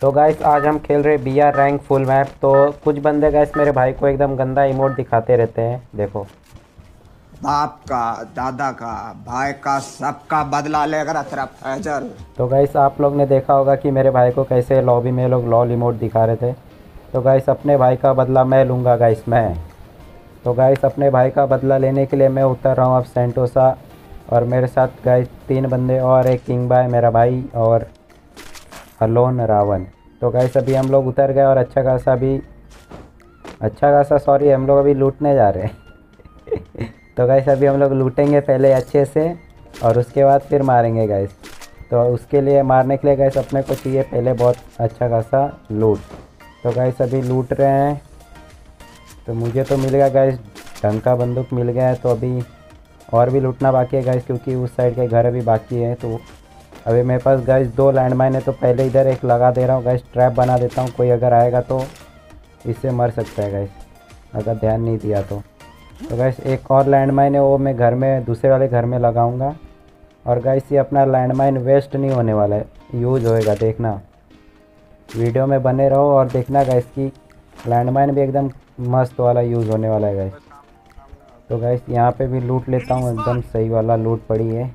तो गाइस आज हम खेल रहे बीआर रैंक फुल मैप। तो कुछ बंदे गाइस मेरे भाई को एकदम गंदा इमोट दिखाते रहते हैं। देखो, बाप का, दादा का, भाई का, सबका बदला लेकर तेरा फैजल। तो गाइस आप लोग ने देखा होगा कि मेरे भाई को कैसे लॉबी में लोग लॉल इमोट दिखा रहे थे। तो गाइस अपने भाई का बदला मैं लूँगा गाइस मैं। तो गाइस अपने भाई का बदला लेने के लिए मैं उतर रहा हूँ अब सेंटोसा, और मेरे साथ गाइस 3 बंदे और एक किंग बाय मेरा भाई और हलोन रावण। तो गाइस अभी हम लोग उतर गए और अच्छा खासा हम लोग अभी लूटने जा रहे हैं। तो गाइस अभी हम लोग लूटेंगे पहले अच्छे से और उसके बाद फिर मारेंगे गाइस। तो उसके लिए मारने के लिए गाइस अपने को चाहिए पहले बहुत अच्छा खासा लूट। तो गाइस अभी लूट रहे हैं। तो मुझे तो मिल गया गाइस, ढंग का बंदूक मिल गया है। तो अभी और भी लूटना बाकी है गाइस, क्योंकि उस साइड के घर अभी बाकी है। तो अभी मेरे पास गाइस 2 लैंडमाइन है। तो पहले इधर एक लगा दे रहा हूँ गाइस, ट्रैप बना देता हूँ, कोई अगर आएगा तो इससे मर सकता है गाइस, अगर ध्यान नहीं दिया तो। तो गाइस एक और लैंडमाइन है, वो मैं घर में, दूसरे वाले घर में लगाऊंगा। और गाइस ये अपना लैंडमाइन वेस्ट नहीं होने वाला है, यूज़ होएगा, देखना। वीडियो में बने रहो और देखना गाइस कि लैंडमाइन भी एकदम मस्त वाला यूज़ होने वाला है गाइस। तो गाइस यहाँ पर भी लूट लेता हूँ, एकदम सही वाला लूट पड़ी है,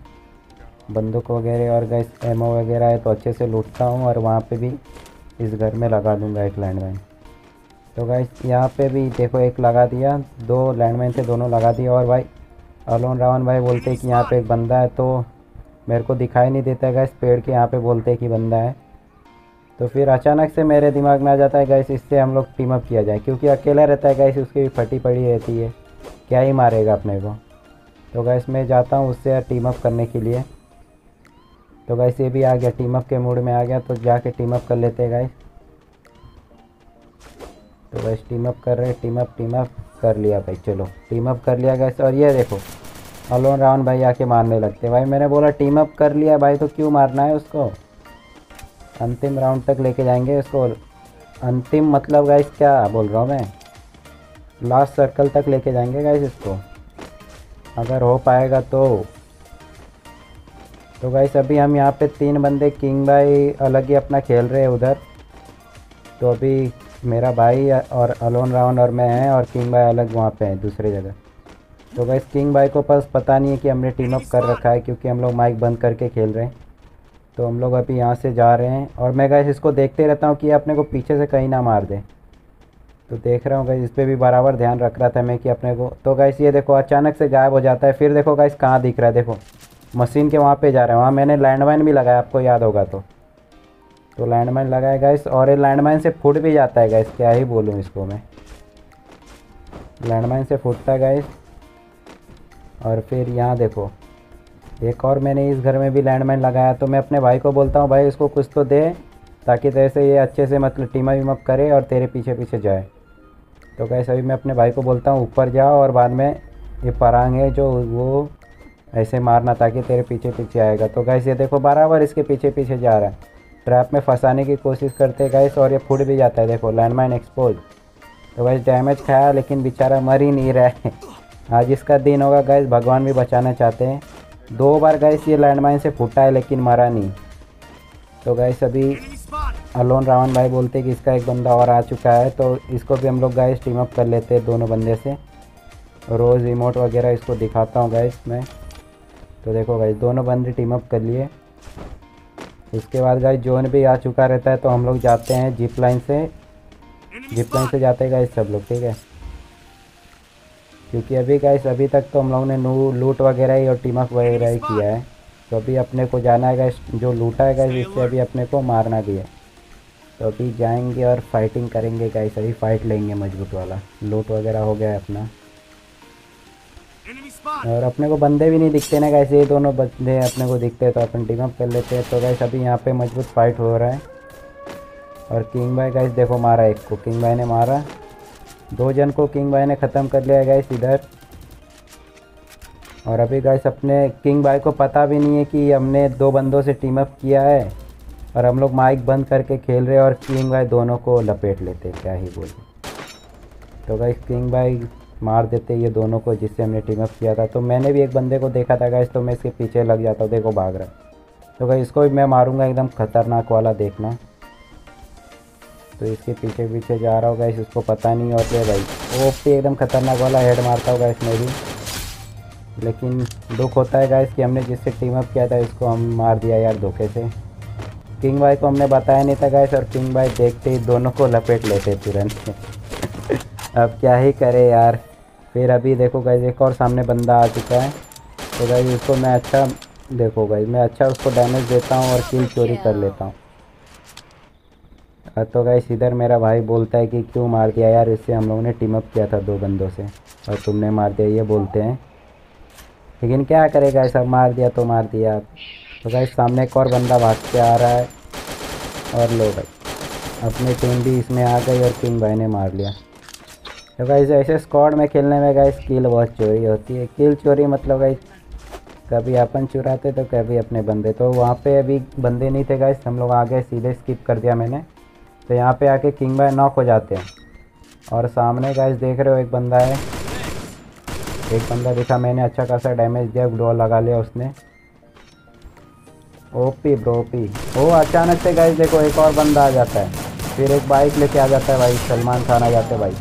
बंदूक वगैरह और गाइस एमओ वगैरह है, तो अच्छे से लूटता हूँ। और वहाँ पे भी इस घर में लगा दूंगा एक लैंडमाइन। तो गाइस यहाँ पे भी देखो एक लगा दिया, 2 लैंडमाइन थे, दोनों लगा दिया। और भाई अलोन रावण भाई बोलते हैं कि यहाँ पे एक बंदा है, तो मेरे को दिखाई नहीं देता है गाइस, पेड़ के यहाँ पर बोलते हैं कि बंदा है। तो फिर अचानक से मेरे दिमाग में आ जाता है गाइस, इससे हम लोग टीम अप किया जाए, क्योंकि अकेला रहता है गाइस, उसकी भी फटी पड़ी रहती है, क्या ही मारेगा अपने को। तो गाइस मैं जाता हूँ उससे टीम अप करने के लिए। तो गाइस ये भी आ गया, टीम अप के मूड में आ गया, तो जाके टीम अप कर लेते हैं गाइस। तो गाइस टीम अप कर रहे हैं, टीम अप कर लिया भाई, चलो टीम अप कर लिया गाइस। और ये देखो अलोन राउंड भाई आके मारने लगते हैं। भाई मैंने बोला टीम अप कर लिया भाई, तो क्यों मारना है उसको, अंतिम राउंड तक लेके जाएंगे उसको। अंतिम मतलब गाइस क्या बोल रहा हूँ मैं, लास्ट सर्कल तक लेके जाएंगे गाइस इसको, अगर हो पाएगा तो। तो गाइस अभी हम यहाँ पे 3 बंदे, किंग भाई अलग ही अपना खेल रहे हैं उधर। तो अभी मेरा भाई और अलोन राउंड और मैं हैं, और किंग भाई अलग वहाँ पे हैं दूसरी जगह। तो गाइस किंग भाई को पास पता नहीं है कि हमने टीम अप कर रखा है, क्योंकि हम लोग माइक बंद करके खेल रहे हैं। तो हम लोग अभी यहाँ से जा रहे हैं, और मैं गाइस इसको देखते रहता हूँ कि ये अपने को पीछे से कहीं ना मार दे। तो देख रहा हूँ गाइस, इस पर भी बराबर ध्यान रख रहा था मैं कि अपने को। तो गाइस ये देखो अचानक से गायब हो जाता है, फिर देखो गाइस कहाँ दिख रहा है, देखो मशीन के वहाँ पे जा रहे हैं। वहाँ मैंने लैंडमाइन भी लगाया, आपको याद होगा। तो लैंडमाइन लगाया गाइस, और ये लैंडमाइन से फूट भी जाता है गाइस, क्या ही बोलूँ इसको मैं, लैंडमाइन से फूटता है गाइस। और फिर यहाँ देखो एक और, मैंने इस घर में भी लैंडमाइन लगाया। तो मैं अपने भाई को बोलता हूँ भाई इसको कुछ तो दे, ताकि तेरे से ये अच्छे से मतलब टीम अप करे और तेरे पीछे जाए। तो गाइस अभी मैं अपने भाई को बोलता हूँ ऊपर जाओ, और बाद में ये परांग है जो वो ऐसे मारना, ताकि तेरे पीछे आएगा। तो गाइस ये देखो बराबर इसके पीछे जा रहा है, ट्रैप में फंसाने की कोशिश करते हैं गाइस, और ये फूट भी जाता है, देखो लैंडमाइन एक्सपोज। तो गाइस डैमेज खाया, लेकिन बेचारा मर ही नहीं रहा है। आज इसका दिन होगा गाइस, भगवान भी बचाना चाहते हैं। 2 बार गाइस ये लैंडमाइन से फूटा है, लेकिन मरा नहीं। तो गाइस अभी अलोन रावण भाई बोलते हैं कि इसका एक बंदा और आ चुका है, तो इसको भी हम लोग गाइस टीम अप कर लेते हैं दोनों बंदे से। रोज़ रिमोट वगैरह इसको दिखाता हूँ गाइस मैं। तो देखो गाइस दोनों बंदे टीम अप कर लिए। उसके बाद गाइस जोन भी आ चुका रहता है, तो हम लोग जाते हैं जिप लाइन से जाते हैं गाइस सब लोग, ठीक है। क्योंकि अभी गाइस अभी तक तो हम लोगों ने लूट वगैरह ही और टीम अप वगैरह ही किया है। तो अभी अपने को जाना है गाइस, जो लूटा है गाइस इससे अभी अपने को मारना भी है। तो अभी जाएंगे और फाइटिंग करेंगे गाइस, अभी फाइट लेंगे मजबूत वाला। लूट वगैरह हो गया है अपना, और अपने को बंदे भी नहीं दिखते ना गाइस, ये दोनों बंदे अपने को दिखते हैं, तो अपन टीम अप कर लेते हैं। तो गाइस अभी यहाँ पे मजबूत फाइट हो रहा है। और किंग भाई गाइस देखो मारा, एक को किंग भाई ने मारा, 2 जन को किंग भाई ने ख़त्म कर लिया गाइस इधर। और अभी गाइस अपने किंग भाई को पता भी नहीं है कि हमने 2 बंदों से टीम अप किया है, और हम लोग माइक बंद करके खेल रहे हैं, और किंग भाई दोनों को लपेट लेते, क्या ही बोलूं। तो गाइस किंग भाई मार देते ये दोनों को जिससे हमने टीम अप किया था। तो मैंने भी एक बंदे को देखा था गाइस, तो मैं इसके पीछे लग जाता हूँ, देखो भाग रहा है। तो गाइस इसको भी मैं मारूंगा एकदम खतरनाक वाला, देखना। तो इसके पीछे पीछे जा रहा होगा, इस उसको पता नहीं होता है भाई। ओपी एकदम खतरनाक वाला हेड मारता होगा इसमें भी, लेकिन दुख होता है गाइस कि हमने जिससे टीम अप किया था इसको हम मार दिया यार धोखे से। किंग भाई को हमने बताया नहीं था गाइस, और किंग भाई देखते ही दोनों को लपेट लेते तुरंत। अब क्या ही करे यार। फिर अभी देखो गाइस एक और सामने बंदा आ चुका है, तो गाइस उसको मैं अच्छा, देखो गाइस मैं अच्छा उसको डैमेज देता हूँ और किल चोरी कर लेता हूँ। तो गाइस इधर मेरा भाई बोलता है कि क्यों मार दिया यार, इससे हम लोगों ने टीम अप किया था दो बंदों से और तुमने मार दिया, ये बोलते हैं। लेकिन क्या करेगा सब, मार दिया तो मार दिया। तो गाइस सामने एक और बंदा भाग के आ रहा है, और लो भाई अपनी टीम भी इसमें आ गई और किंग भाई ने मार लिया। तो गाइस ऐसे स्क्वाड में खेलने में गाइस किल बहुत चोरी होती है। किल चोरी मतलब गाइस कभी अपन चुराते तो कभी अपने बंदे। तो वहाँ पे अभी बंदे नहीं थे गाइस, हम लोग आ गए, सीधे स्किप कर दिया मैंने। तो यहाँ पे आके किंग भाई नॉक हो जाते हैं, और सामने गाइस देख रहे हो एक बंदा है, एक बंदा दिखा मैंने, अच्छा खासा डैमेज दिया, ग्लो लगा लिया उसने। OP bro OP. ओ अचानक से गाइस देखो एक और बंदा आ जाता है, फिर एक बाइक लेके आ जाता है भाई, सलमान खान आ जाते भाई।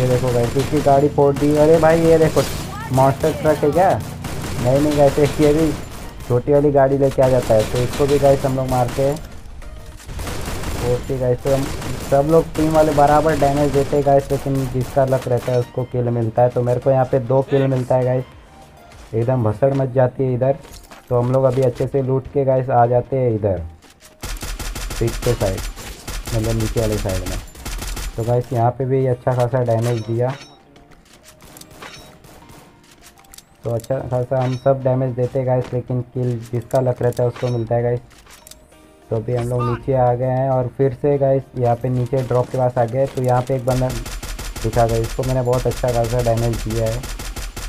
ये देखो गाइस इसकी गाड़ी फोड़ दी। अरे भाई ये देखो मॉन्स्टर ट्रक है क्या? नहीं नहीं गाइस ये भी छोटी वाली गाड़ी लेके आ जाता है, तो इसको भी गाइस हम लोग मारते हैं। ओके गाइस तो हम सब लोग टीम वाले बराबर डैमेज देते हैं गाइस, लेकिन जिसका लक रहता है उसको किल मिलता है। तो मेरे को यहाँ पे 2 किल मिलता है गाइस, एकदम भसड़ मच जाती है इधर। तो हम लोग अभी अच्छे से लूट के गाइस आ जाते हैं इधर पिक के साइड, मतलब नीचे वाले साइड में। तो गाइस यहाँ पे भी अच्छा खासा डैमेज दिया, तो अच्छा खासा हम सब डैमेज देते हैं गाइस, लेकिन किल जिसका लक रहता है उसको मिलता है गाइस। तो अभी हम लोग नीचे आ गए हैं, और फिर से गाइस यहाँ पे नीचे ड्रॉप के पास आ गए। तो यहाँ पे एक बंदा दिखा गया, इसको मैंने बहुत अच्छा खासा डैमेज दिया है,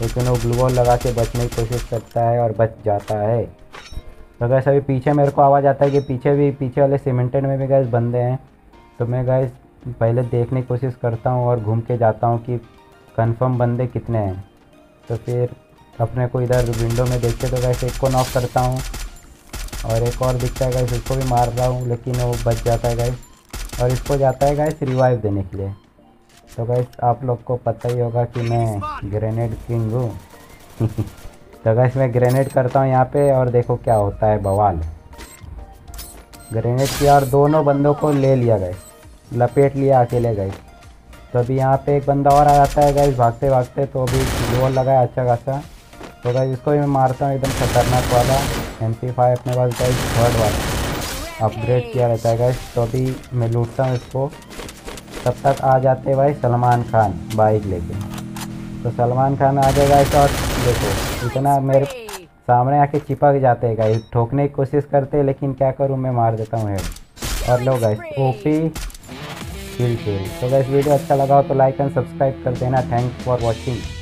लेकिन वो ग्लू वॉल लगा के बचने की कोशिश करता है और बच जाता है। तो गाइस अभी पीछे मेरे को आवाज़ आता है कि पीछे वाले सीमेंटेड में भी गाइस बंदे हैं। तो मैं गाइस पहले देखने की कोशिश करता हूँ और घूम के जाता हूँ कि कंफर्म बंदे कितने हैं। तो फिर अपने को इधर विंडो में देखते तो गाइस एक को नॉक करता हूँ, और एक और दिखता है गाइस उसको भी मार रहा हूँ, लेकिन वो बच जाता है गाइस। और इसको जाता है गाइस रिवाइव देने के लिए। तो गाइस आप लोग को पता ही होगा कि मैं ग्रेनेड किंग हूँ। तो गाइस मैं ग्रेनेड करता हूँ यहाँ पे, और देखो क्या होता है बवाल। ग्रेनेड किया और दोनों बंदों को ले लिया गाइस, लपेट लिया अकेले गाइस। तो अभी यहाँ पे एक बंदा और आ जाता है गाइस भागते भागते, तो अभी गोल लगाया अच्छा खासा। तो गाइस इसको भी मैं मारता हूँ एकदम खतरनाक वाला MP5 अपने पास गाइस, थर्ड वाला अपग्रेड किया रहता है गाइस। तो अभी मैं लूटता हूँ इसको, तब तक आ जाते भाई सलमान खान बाइक लेके। तो सलमान खान आ गए गाइस, और देखो इतना मेरे सामने आके चिपक जाते हैं गाइस, ठोकने की कोशिश करते, लेकिन क्या करूँ मैं मार देता हूँ हेड। और लो गाइस ओपी किल। तो गाइस वीडियो अच्छा लगा हो तो लाइक एंड सब्सक्राइब कर देना। Thanks for watching.